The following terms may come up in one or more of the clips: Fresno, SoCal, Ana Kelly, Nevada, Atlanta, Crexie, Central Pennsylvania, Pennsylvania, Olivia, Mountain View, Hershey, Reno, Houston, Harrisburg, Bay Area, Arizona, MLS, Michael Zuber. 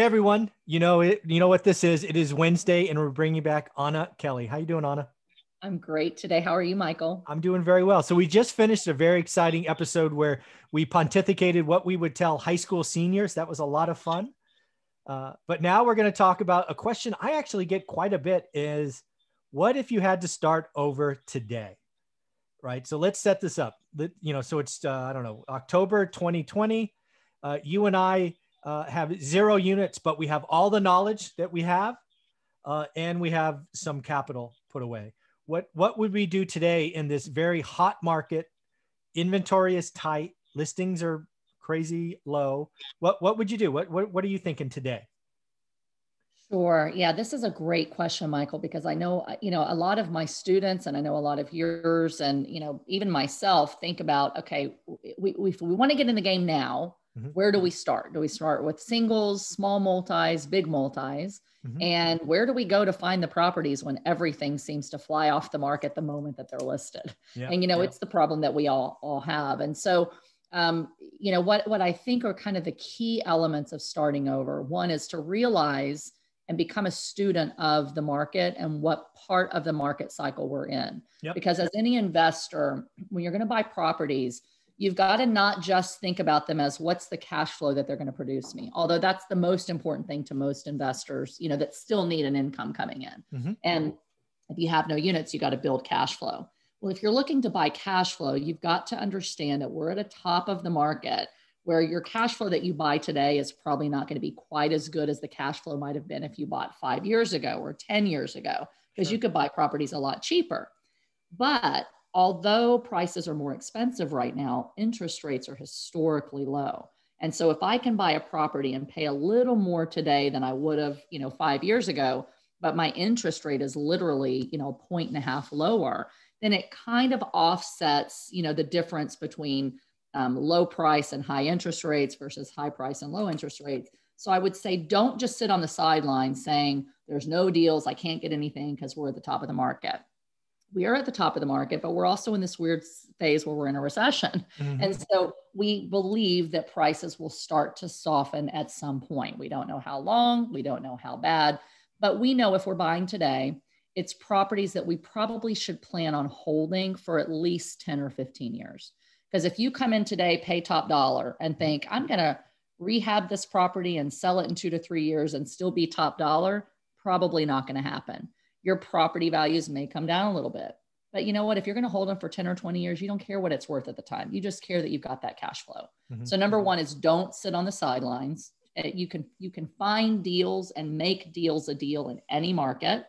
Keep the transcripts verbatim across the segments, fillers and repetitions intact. Hey everyone, you know it. You know what this is. It is Wednesday, and we're bringing back Ana Kelly. How you doing, Ana? I'm great today. How are you, Michael? I'm doing very well. So we just finished a very exciting episode where we pontificated what we would tell high school seniors. That was a lot of fun. Uh, but now we're going to talk about a question I actually get quite a bit: is what if you had to start over today? Right. So let's set this up. You know, so it's uh, I don't know, October twenty twenty. Uh, you and I. Uh, have zero units, but we have all the knowledge that we have, uh, and we have some capital put away. What what would we do today in this very hot market? Inventory is tight, listings are crazy low. What what would you do? What what what are you thinking today? Sure. Yeah, this is a great question, Michael, because I know you know a lot of my students, and I know a lot of yours, and you know even myself think about, okay, we we, we want to get in the game now. Mm-hmm. Where do we start? Do we start with singles, small multis, big multis? Mm-hmm. And where do we go to find the properties when everything seems to fly off the market the moment that they're listed? Yeah, and, you know, yeah. It's the problem that we all, all have. And so, um, you know, what, what I think are kind of the key elements of starting over. One is to realize and become a student of the market and what part of the market cycle we're in. Yep. Because as any investor, when you're going to buy properties, you've got to not just think about them as what's the cash flow that they're going to produce me. Although that's the most important thing to most investors, you know, that still need an income coming in. Mm-hmm. And if you have no units, you got to build cash flow. Well, if you're looking to buy cash flow, you've got to understand that we're at a top of the market where your cash flow that you buy today is probably not going to be quite as good as the cash flow might've been if you bought five years ago or ten years ago, because sure. You could buy properties a lot cheaper. But although prices are more expensive right now, interest rates are historically low. And so if I can buy a property and pay a little more today than I would have, you know, five years ago, but my interest rate is literally, you know, a point and a half lower, then it kind of offsets, you know, the difference between um, low price and high interest rates versus high price and low interest rates. So I would say, don't just sit on the sidelines saying there's no deals, I can't get anything because we're at the top of the market. We are at the top of the market, but we're also in this weird phase where we're in a recession. Mm-hmm. And so we believe that prices will start to soften at some point. We don't know how long, we don't know how bad, but we know if we're buying today, it's properties that we probably should plan on holding for at least ten or fifteen years. Because if you come in today, pay top dollar and think, I'm going to rehab this property and sell it in two to three years and still be top dollar, probably not going to happen. Your property values may come down a little bit, but you know what, if you're going to hold them for ten or twenty years, you don't care what it's worth at the time. You just care that you've got that cash flow. Mm-hmm. So number one is don't sit on the sidelines. You can, you can find deals and make deals a deal in any market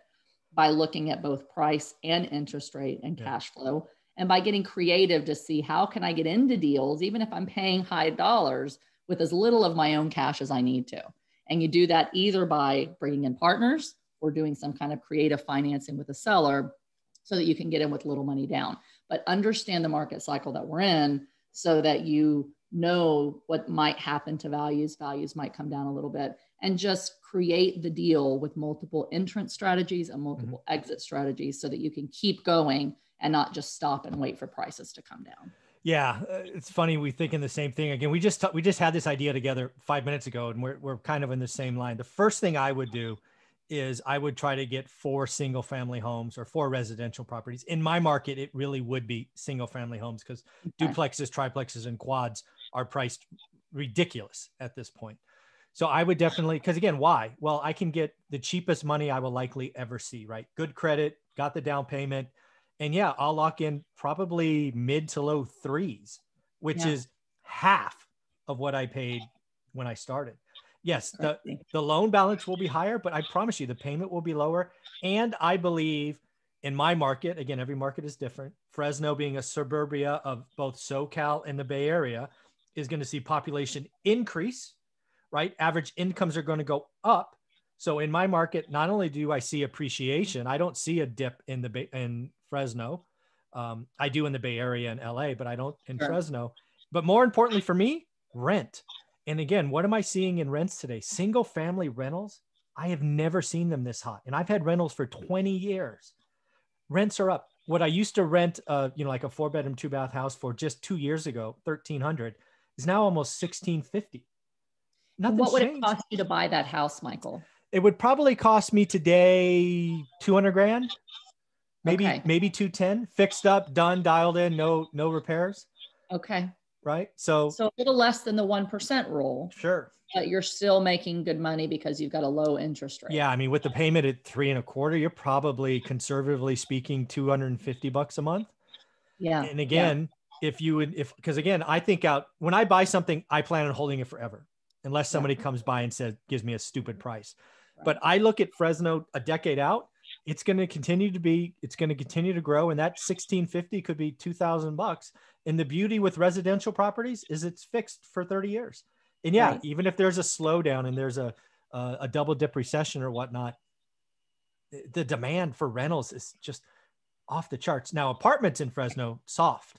by looking at both price and interest rate and yeah. cash flow. And by getting creative to see how can I get into deals, even if I'm paying high dollars with as little of my own cash as I need to. And you do that either by bringing in partners or doing some kind of creative financing with a seller so that you can get in with little money down. But understand the market cycle that we're in so that you know what might happen to values. Values might come down a little bit, and just create the deal with multiple entrance strategies and multiple mm-hmm. exit strategies so that you can keep going and not just stop and wait for prices to come down. Yeah, it's funny. We're thinking the same thing again. We just t- we just had this idea together five minutes ago, and we're we're kind of in the same line. The first thing I would do is I would try to get four single family homes or four residential properties. In my market, it really would be single family homes because okay. duplexes, triplexes, and quads are priced ridiculous at this point. So I would definitely, because again, why? Well, I can get the cheapest money I will likely ever see, right? Good credit, got the down payment. And yeah, I'll lock in probably mid to low threes, which yeah. is half of what I paid when I started. Yes, the, the loan balance will be higher, but I promise you the payment will be lower. And I believe in my market, again, every market is different. Fresno, being a suburbia of both SoCal and the Bay Area, is going to see population increase, right? Average incomes are going to go up. So in my market, not only do I see appreciation, I don't see a dip in the Bay, in Fresno. Um, I do in the Bay Area and L A, but I don't in sure. Fresno. But more importantly for me, rent. And again, what am I seeing in rents today? Single family rentals. I have never seen them this hot. And I've had rentals for twenty years. Rents are up. What I used to rent, uh, you know, like a four bedroom, two bath house for just two years ago, thirteen hundred, is now almost sixteen fifty. Nothing's what would changed. It cost you to buy that house, Michael? It would probably cost me today two hundred grand, maybe, okay. maybe two ten, fixed up, done, dialed in, no, no repairs. Okay. Right. So, so a little less than the one percent rule. Sure. But you're still making good money because you've got a low interest rate. Yeah. I mean, with the payment at three and a quarter, you're probably conservatively speaking, two hundred fifty bucks a month. Yeah. And again, yeah. if you would, if, cause again, I think out when I buy something, I plan on holding it forever, unless somebody yeah. comes by and says, gives me a stupid price. But I look at Fresno a decade out, it's going to continue to be, it's going to continue to grow. And that sixteen fifty could be two thousand bucks. And the beauty with residential properties is it's fixed for thirty years. And yeah, right. even if there's a slowdown and there's a, a, a double dip recession or whatnot, the demand for rentals is just off the charts. Now apartments in Fresno, soft,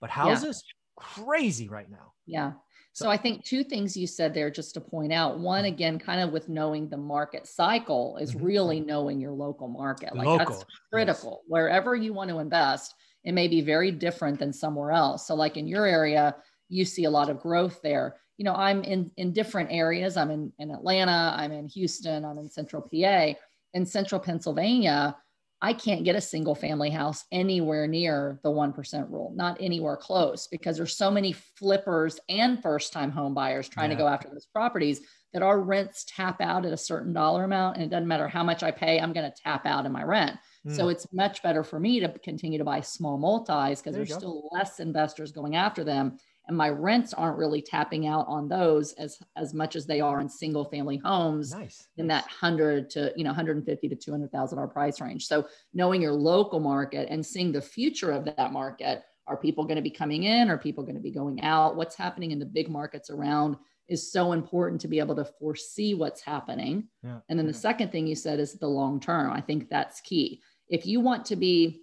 but houses yeah. crazy right now. Yeah. So I think two things you said there just to point out. One, again, kind of with knowing the market cycle is mm-hmm. really knowing your local market. Like local. That's critical. Yes. Wherever you want to invest, it may be very different than somewhere else. So like in your area, you see a lot of growth there. You know, I'm in, in different areas. I'm in, in Atlanta, I'm in Houston, I'm in Central P A. In Central Pennsylvania, I can't get a single family house anywhere near the one percent rule, not anywhere close, because there's so many flippers and first time home buyers trying yeah. to go after those properties that our rents tap out at a certain dollar amount. And it doesn't matter how much I pay, I'm going to tap out in my rent. Mm. So it's much better for me to continue to buy small multis because there there's still less investors going after them. And my rents aren't really tapping out on those as, as much as they are in single family homes nice. in that hundred to, you know, one hundred fifty to two hundred thousand dollars price range. So knowing your local market and seeing the future of that market, are people going to be coming in? Are people going to be going out? What's happening in the big markets around is so important to be able to foresee what's happening. Yeah. And then the second thing you said is the long-term. I think that's key. If you want to be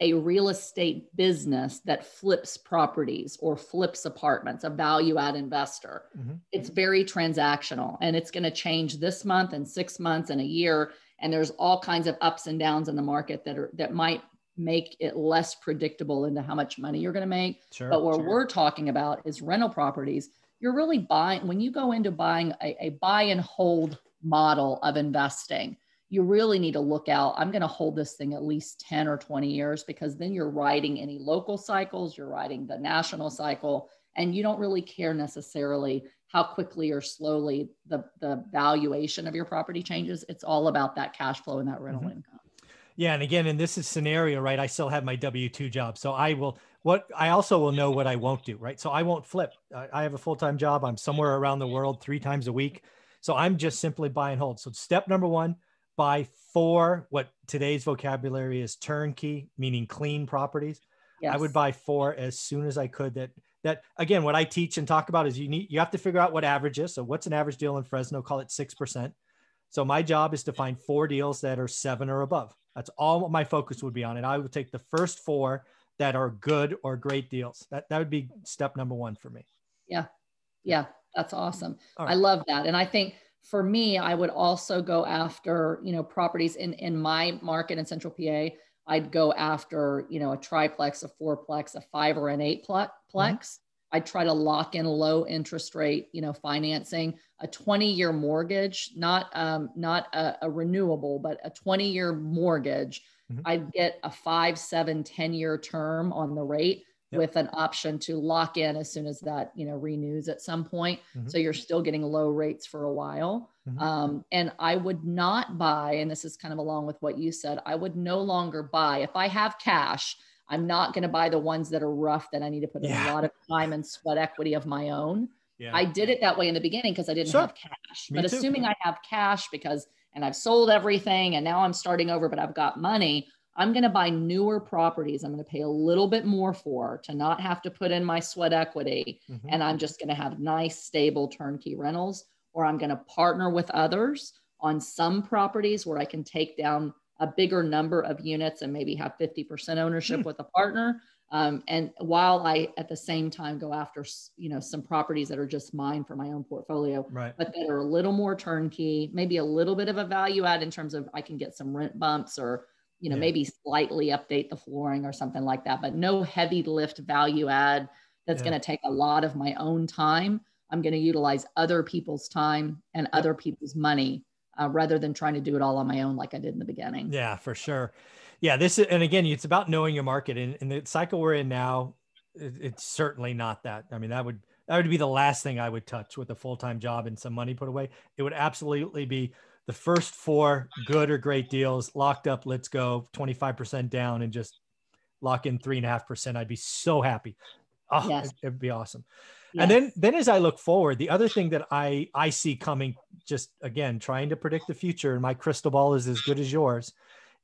a real estate business that flips properties or flips apartments, a value add investor. Mm-hmm. It's very transactional and it's going to change this month and six months and a year. And there's all kinds of ups and downs in the market that are, that might make it less predictable into how much money you're going to make. Sure, but what sure. we're talking about is rental properties. You're really buying, when you go into buying a, a buy and hold model of investing, you really need to look out. I'm going to hold this thing at least ten or twenty years because then you're riding any local cycles, you're riding the national cycle, and you don't really care necessarily how quickly or slowly the, the valuation of your property changes. It's all about that cash flow and that rental mm-hmm. income. Yeah. And again, in this scenario, right, I still have my W two job. So I will, what I also will know what I won't do, right? So I won't flip. I have a full-time job. I'm somewhere around the world three times a week. So I'm just simply buy and hold. So step number one, buy four, what today's vocabulary is turnkey, meaning clean properties. Yes. I would buy four as soon as I could. That, that again, what I teach and talk about is you need, you have to figure out what average is. So what's an average deal in Fresno? Call it six percent. So my job is to find four deals that are seven or above. That's all my focus would be on. And I would take the first four that are good or great deals. That, that would be step number one for me. Yeah. Yeah. That's awesome. All right. I love that. And I think, for me, I would also go after, you know, properties in, in my market in Central P A. I'd go after, you know, a triplex, a fourplex, a five or an eight plex. Mm-hmm. I'd try to lock in low interest rate, you know, financing, a twenty year mortgage, not, um, not a, a renewable, but a twenty year mortgage. Mm-hmm. I'd get a five, seven, ten year term on the rate. Yep. With an option to lock in as soon as that, you know, renews at some point. Mm-hmm. So you're still getting low rates for a while. Mm-hmm. Um, and I would not buy, and this is kind of along with what you said, I would no longer buy. If I have cash, I'm not going to buy the ones that are rough that I need to put yeah. in a lot of time and sweat equity of my own. Yeah. I did it that way in the beginning because I didn't sure. have cash, Me but too. assuming I have cash because, and I've sold everything and now I'm starting over, but I've got money. I'm going to buy newer properties. I'm going to pay a little bit more for to not have to put in my sweat equity. Mm-hmm. And I'm just going to have nice, stable turnkey rentals, or I'm going to partner with others on some properties where I can take down a bigger number of units and maybe have fifty percent ownership mm. with a partner. Um, and while I, at the same time, go after, you know, some properties that are just mine for my own portfolio, right. but that are a little more turnkey, maybe a little bit of a value add in terms of I can get some rent bumps or you know, yeah. maybe slightly update the flooring or something like that, but no heavy lift value add that's yeah. going to take a lot of my own time. I'm going to utilize other people's time and other people's money uh, rather than trying to do it all on my own like I did in the beginning. Yeah, for sure. Yeah, this is, and again, it's about knowing your market. And in the cycle we're in now, it, it's certainly not that. I mean, that would that would be the last thing I would touch with a full-time job and some money put away. It would absolutely be the first four good or great deals locked up. Let's go twenty-five percent down and just lock in three and a half percent. I'd be so happy. Oh, yes. it, it'd be awesome. Yes. And then, then as I look forward, the other thing that I, I see coming, just again, trying to predict the future, and my crystal ball is as good as yours,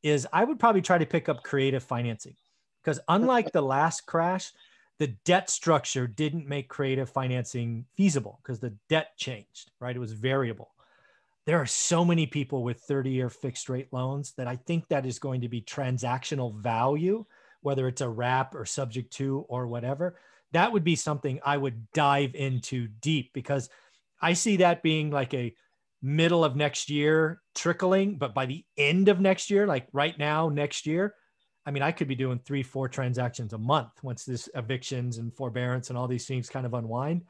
is I would probably try to pick up creative financing, because unlike the last crash, the debt structure didn't make creative financing feasible because the debt changed, right? It was variable. There are so many people with thirty year fixed rate loans that I think that is going to be transactional value, whether it's a wrap or subject to or whatever. That would be something I would dive into deep, because I see that being like a middle of next year trickling, but by the end of next year, like right now, next year, I mean, I could be doing three, four transactions a month once this evictions and forbearance and all these things kind of unwind.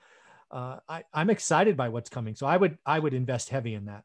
Uh, I, I'm excited by what's coming. So I would, I would invest heavy in that.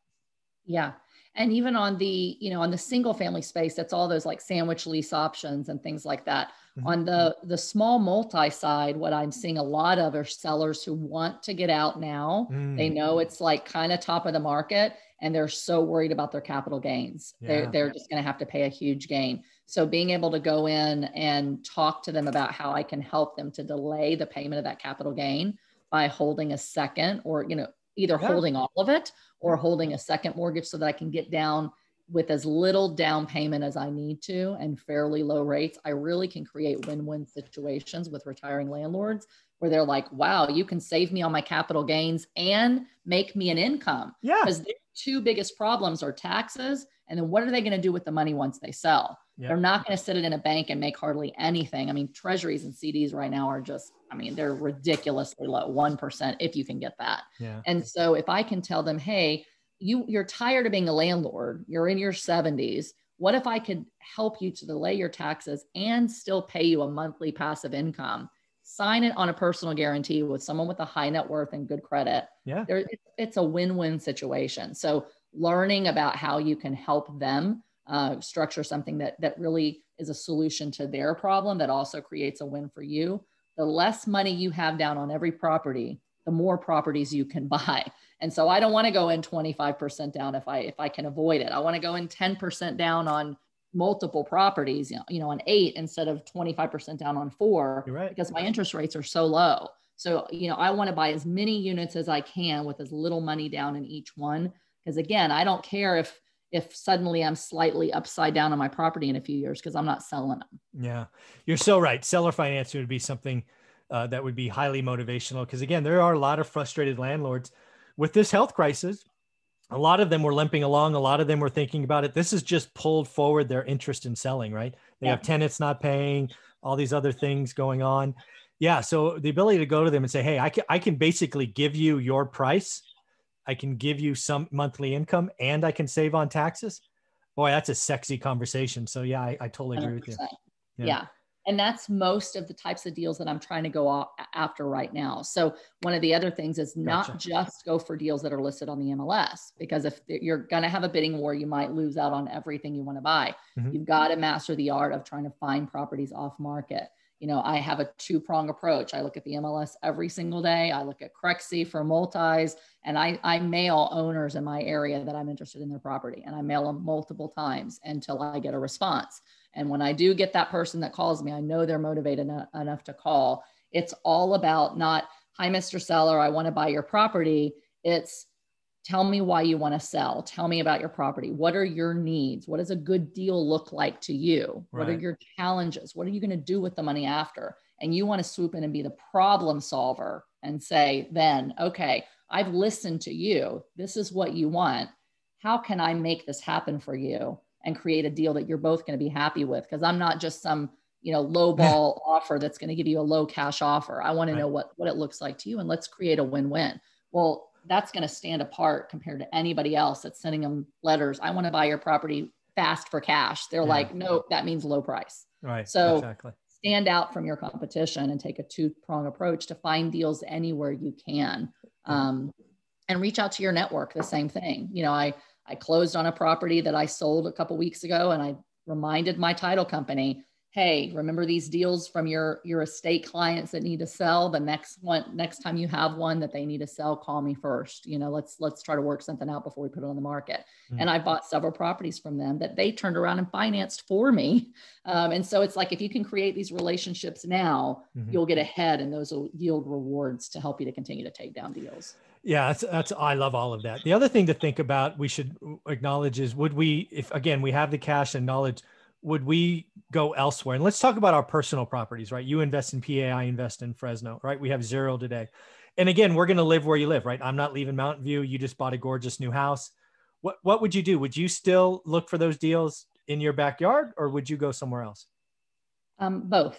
Yeah. And even on the, you know, on the single family space, that's all those like sandwich lease options and things like that. Mm-hmm. On the, the small multi side, what I'm seeing a lot of are sellers who want to get out now. Mm. They know it's like kind of top of the market and they're so worried about their capital gains. Yeah. They're, they're just going to have to pay a huge gain. So being able to go in and talk to them about how I can help them to delay the payment of that capital gain by holding a second, or, you know, either yeah. holding all of it or holding a second mortgage, so that I can get down with as little down payment as I need to and fairly low rates. I really can create win-win situations with retiring landlords where they're like, wow, you can save me on my capital gains and make me an income. Yeah. Because their two biggest problems are taxes. And then what are they going to do with the money once they sell? Yeah. They're not going to sit it in a bank and make hardly anything. I mean, treasuries and C Ds right now are just, I mean, they're ridiculously low, one percent if you can get that. Yeah. And so if I can tell them, hey, you, you're tired of being a landlord, you're in your seventies, what if I could help you to delay your taxes and still pay you a monthly passive income? Sign it on a personal guarantee with someone with a high net worth and good credit. Yeah. There, it's a win-win situation. So learning about how you can help them Uh, structure something that that really is a solution to their problem that also creates a win for you. The less money you have down on every property, the more properties you can buy. And so I don't want to go in twenty-five percent down if I if I can avoid it. I want to go in ten percent down on multiple properties, you know, you know, on eight instead of twenty-five percent down on four, right, because my interest rates are so low. So, you know, I want to buy as many units as I can with as little money down in each one. Because again, I don't care if if suddenly I'm slightly upside down on my property in a few years, because I'm not selling them. Yeah, you're so right. Seller financing would be something uh, that would be highly motivational. Because again, there are a lot of frustrated landlords with this health crisis. A lot of them were limping along. A lot of them were thinking about it. This has just pulled forward their interest in selling, right? They yeah. have tenants not paying, all these other things going on. Yeah, so the ability to go to them and say, hey, I can, I can basically give you your price, I can give you some monthly income, and I can save on taxes. Boy, that's a sexy conversation. So yeah, I, I totally agree with you. Yeah. yeah. And that's most of the types of deals that I'm trying to go after right now. So one of the other things is not gotcha. just go for deals that are listed on the M L S, because if you're going to have a bidding war, you might lose out on everything you want to buy. Mm-hmm. You've got to master the art of trying to find properties off market. You know, I have a two-prong approach. I look at the M L S every single day. I look at Crexie for multis, and I, I mail owners in my area that I'm interested in their property, and I mail them multiple times until I get a response. And when I do get that person that calls me, I know they're motivated en- enough to call. It's all about not, hi, Mister Seller, I want to buy your property. It's tell me why you want to sell. Tell me about your property. What are your needs? What does a good deal look like to you? Right. What are your challenges? What are you going to do with the money after? And you want to swoop in and be the problem solver and say, then, okay, I've listened to you. This is what you want. How can I make this happen for you and create a deal that you're both going to be happy with? Because I'm not just some, you know, low ball offer that's going to give you a low cash offer. I want right. to know what, what it looks like to you, and let's create a win-win. Well, that's going to stand apart compared to anybody else that's sending them letters. I want to buy your property fast for cash. They're yeah. like, no, that means low price. Right. So exactly. stand out from your competition and take a two prong approach to find deals anywhere you can. Um, and reach out to your network, the same thing. You know, I, I closed on a property that I sold a couple weeks ago, and I reminded my title company, hey, remember these deals from your, your estate clients that need to sell? The next one, next time you have one that they need to sell, call me first. You know, let's, let's try to work something out before we put it on the market. Mm-hmm. And I bought several properties from them that they turned around and financed for me. Um, and so it's like, if you can create these relationships now, mm-hmm. you'll get ahead, and those will yield rewards to help you to continue to take down deals. Yeah, that's, that's, I love all of that. The other thing to think about, we should acknowledge, is would we, if again, we have the cash and knowledge, would we go elsewhere? And let's talk about our personal properties, right? You invest in P A, I invest in Fresno, right? We have zero today. And again, we're going to live where you live, right? I'm not leaving Mountain View. You just bought a gorgeous new house. What, what would you do? Would you still look for those deals in your backyard, or would you go somewhere else? Um, both.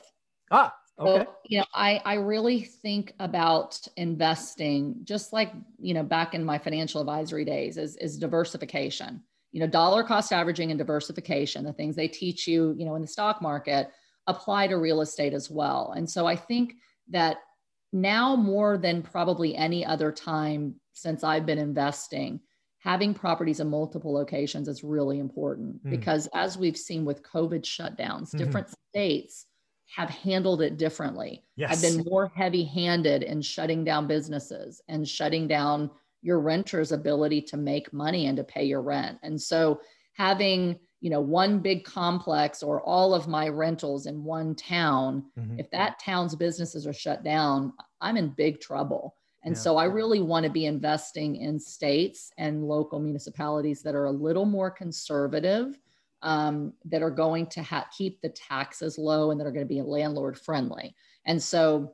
Ah, okay. So, you know, I, I really think about investing just like, you know, back in my financial advisory days, is, is diversification. You know, dollar cost averaging and diversification, the things they teach you, you know, in the stock market, apply to real estate as well. And so I think that now more than probably any other time since I've been investing, having properties in multiple locations is really important, mm-hmm. because as we've seen with COVID shutdowns, mm-hmm. different states have handled it differently. Yes. I've been more heavy-handed in shutting down businesses and shutting down your renter's ability to make money and to pay your rent. And so having, you know, one big complex or all of my rentals in one town, mm-hmm. if that town's businesses are shut down, I'm in big trouble. And yeah. so I really want to be investing in states and local municipalities that are a little more conservative, um, that are going to ha- keep the taxes low and that are going to be landlord friendly. And so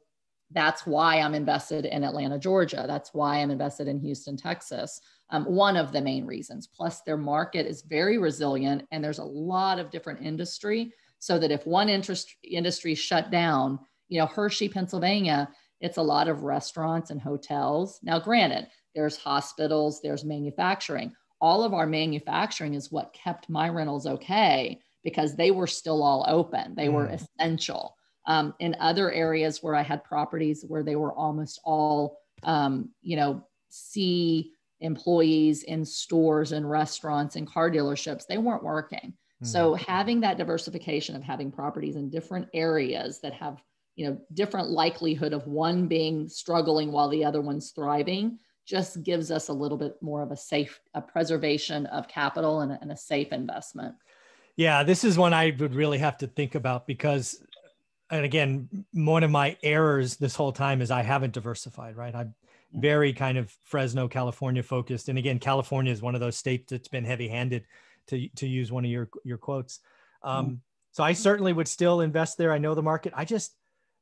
that's why I'm invested in Atlanta, Georgia. That's why I'm invested in Houston, Texas. Um, one of the main reasons. Plus, their market is very resilient, and there's a lot of different industry. So that if one interest industry shut down, you know, Hershey, Pennsylvania, it's a lot of restaurants and hotels. Now, granted, there's hospitals, there's manufacturing. All of our manufacturing is what kept my rentals okay, because they were still all open. They mm. were essential. Um, in other areas where I had properties where they were almost all, um, you know, C employees in stores and restaurants and car dealerships, they weren't working. Mm-hmm. So having that diversification of having properties in different areas that have, you know, different likelihood of one being struggling while the other one's thriving, just gives us a little bit more of a safe, a preservation of capital and, and a safe investment. Yeah, this is one I would really have to think about, because and again, one of my errors this whole time is I haven't diversified, right? I'm very kind of Fresno, California focused. And again, California is one of those states that's been heavy-handed, to, to use one of your, your quotes. Um, so I certainly would still invest there. I know the market. I just,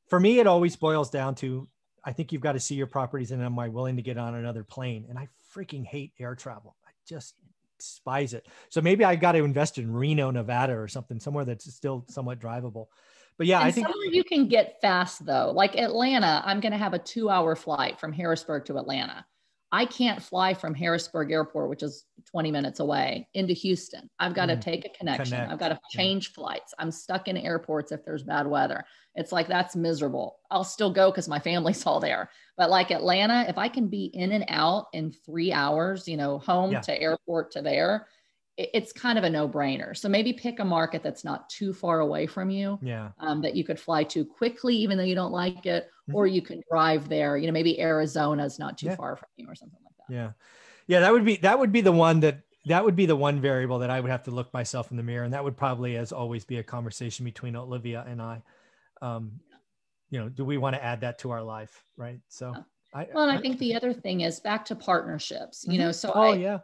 for me, it always boils down to, I think you've got to see your properties, and am I willing to get on another plane? And I freaking hate air travel. I just despise it. So maybe I've got to invest in Reno, Nevada or something, somewhere that's still somewhat drivable. But yeah, and I think you can get fast though. Like Atlanta, I'm going to have a two hour flight from Harrisburg to Atlanta. I can't fly from Harrisburg Airport, which is twenty minutes away, into Houston. I've got mm. to take a connection. Connect. I've got to change yeah. flights. I'm stuck in airports if there's bad weather. It's like, that's miserable. I'll still go because my family's all there. But like Atlanta, if I can be in and out in three hours, you know, home yeah. to airport to there, it's kind of a no-brainer. So maybe pick a market that's not too far away from you, yeah. um, that you could fly to quickly, even though you don't like it, mm-hmm. or you can drive there. You know, maybe Arizona is not too yeah. far from you, or something like that. Yeah, yeah, that would be that would be the one that that would be the one variable that I would have to look myself in the mirror, and that would probably, as always, be a conversation between Olivia and I. Um, yeah. You know, do we want to add that to our life, right? So. Yeah. I, well, and I think the other thing is back to partnerships, you know, so oh, I, yeah.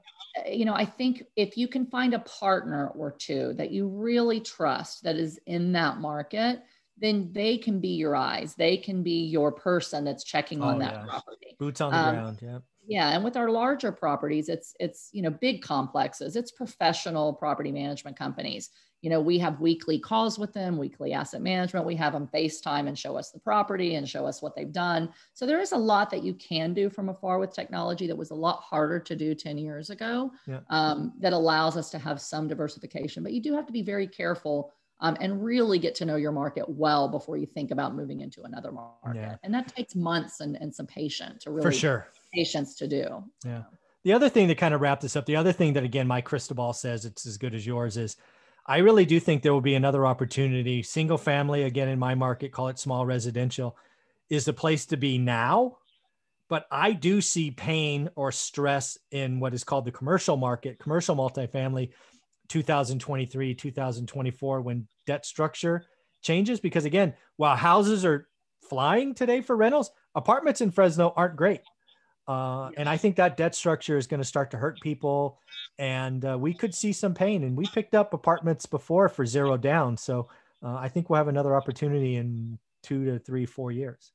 you know, I think if you can find a partner or two that you really trust that is in that market, then they can be your eyes. They can be your person that's checking oh, on that yeah. property. Boots on the um, ground. Yeah. Yeah. And with our larger properties, it's, it's, you know, big complexes, it's professional property management companies. You know, we have weekly calls with them, weekly asset management. We have them FaceTime and show us the property and show us what they've done. So there is a lot that you can do from afar with technology that was a lot harder to do ten years ago, yeah. um, that allows us to have some diversification. But you do have to be very careful um, and really get to know your market well before you think about moving into another market. Yeah. And that takes months and, and some patience to really For sure. patients to do. Yeah. The other thing that kind of wrapped this up, the other thing that, again, my crystal ball says it's as good as yours is, I really do think there will be another opportunity. Single family, again, in my market, call it small residential, is the place to be now. But I do see pain or stress in what is called the commercial market, commercial multifamily, two thousand twenty-three, two thousand twenty-four, when debt structure changes. Because again, while houses are flying today for rentals, apartments in Fresno aren't great. Uh, and I think that debt structure is going to start to hurt people. And uh, we could see some pain. And we picked up apartments before for zero down. So uh, I think we'll have another opportunity in two to three, four years.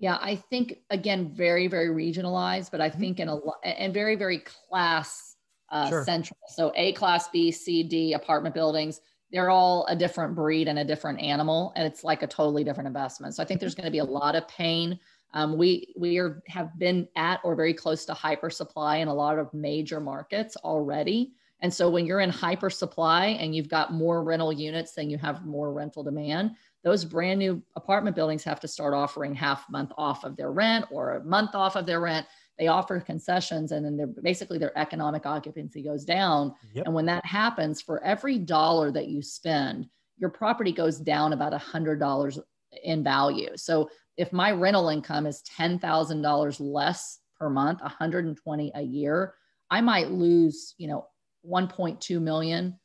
Yeah, I think, again, very, very regionalized, but I think in a lot and very, very class uh, sure. central. So A class, B, C, D apartment buildings, they're all a different breed and a different animal. And it's like a totally different investment. So I think there's going to be a lot of pain. Um, we we are, have been at or very close to hyper supply in a lot of major markets already. And so when you're in hyper supply and you've got more rental units than you have more rental demand, those brand new apartment buildings have to start offering half a month off of their rent or a month off of their rent. They offer concessions, and then they're basically their economic occupancy goes down. Yep. And when that happens, for every dollar that you spend, your property goes down about one hundred dollars in value. So if my rental income is ten thousand dollars less per month, one hundred twenty a year, I might lose, you know, one point two million dollars,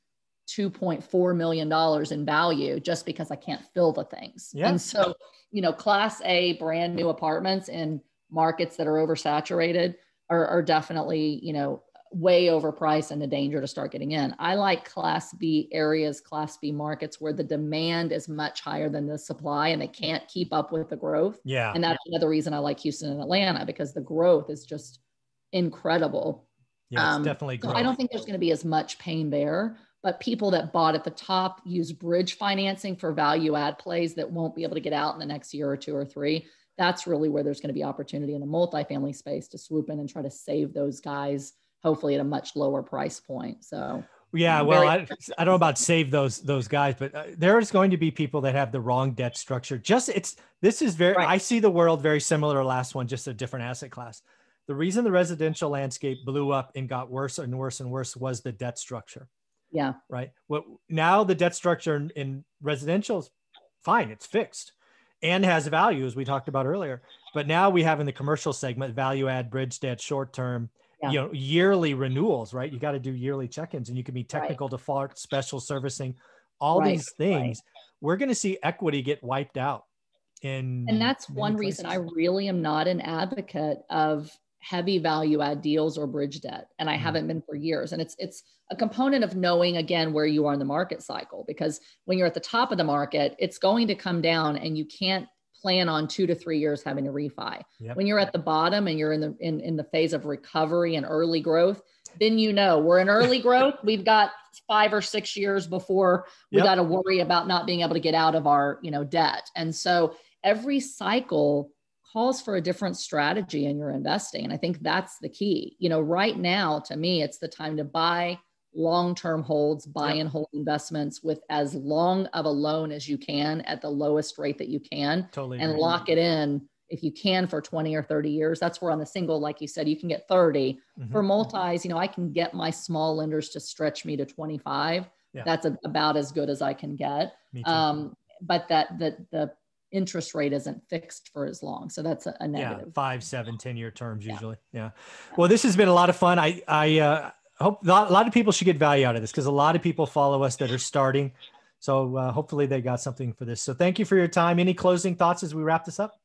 two point four million dollars in value just because I can't fill the things. Yeah. And so, you know, class A brand new apartments in markets that are oversaturated are, are definitely, you know, way overpriced and a danger to start getting in. I like class B areas, class B markets where the demand is much higher than the supply and they can't keep up with the growth. Yeah. And that's another reason I like Houston and Atlanta, because the growth is just incredible. Yeah, it's um, definitely so I don't think there's going to be as much pain there, but people that bought at the top use bridge financing for value add plays that won't be able to get out in the next year or two or three. That's really where there's going to be opportunity in the multifamily space to swoop in and try to save those guys, hopefully at a much lower price point. So yeah, well, very- I, I don't know about save those those guys, but uh, there's going to be people that have the wrong debt structure. Just it's this is very, right. I see the world very similar to last one, just a different asset class. The reason the residential landscape blew up and got worse and worse and worse was the debt structure. Yeah. Right. Well, now the debt structure in, in residential is fine. It's fixed and has value, as we talked about earlier. But now we have in the commercial segment, value add, bridge debt, short term, yeah. you know, yearly renewals, right? You got to do yearly check-ins, and you can be technical right. default, special servicing, all right. these things. Right. We're going to see equity get wiped out. In and that's one places. Reason I really am not an advocate of heavy value add deals or bridge debt. And I haven't been for years. And it's it's a component of knowing, again, where you are in the market cycle, because when you're at the top of the market, it's going to come down and you can't plan on two to three years having a refi. Yep. When you're at the bottom and you're in the in, in the phase of recovery and early growth, then you know we're in early growth. We've got five or six years before we yep. got to worry about not being able to get out of our, you know, debt. And so every cycle calls for a different strategy in your investing. And I think that's the key. You know, right now, to me, it's the time to buy long-term holds, buy yep. and hold investments with as long of a loan as you can at the lowest rate that you can totally and agree. Lock it in if you can for twenty or thirty years. That's where on the single, like you said, you can get thirty. Mm-hmm. For multis, you know, I can get my small lenders to stretch me to twenty-five. Yeah. That's a, about as good as I can get. Um, but that the the interest rate isn't fixed for as long. So that's a, a negative. Yeah, five, seven, ten year terms usually. Yeah. yeah. Well, this has been a lot of fun. I, I uh, hope a lot of people should get value out of this, because a lot of people follow us that are starting. So uh, hopefully they got something for this. So thank you for your time. Any closing thoughts as we wrap this up?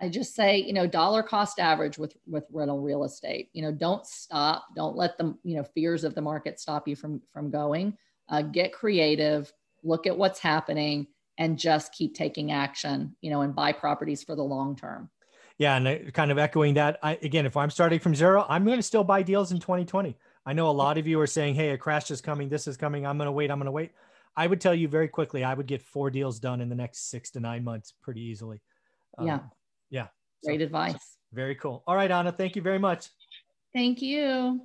I just say, you know, dollar cost average with, with rental real estate. You know, don't stop. Don't let the, you know, fears of the market stop you from, from going. Uh, get creative, look at what's happening, and just keep taking action, you know, and buy properties for the long term. Yeah, and kind of echoing that, I, again, if I'm starting from zero, I'm going to still buy deals in twenty twenty. I know a lot of you are saying, hey, a crash is coming, this is coming, I'm going to wait, I'm going to wait. I would tell you very quickly, I would get four deals done in the next six to nine months pretty easily. Um, yeah. Yeah. Great so, advice. So very cool. All right, Ana, thank you very much. Thank you.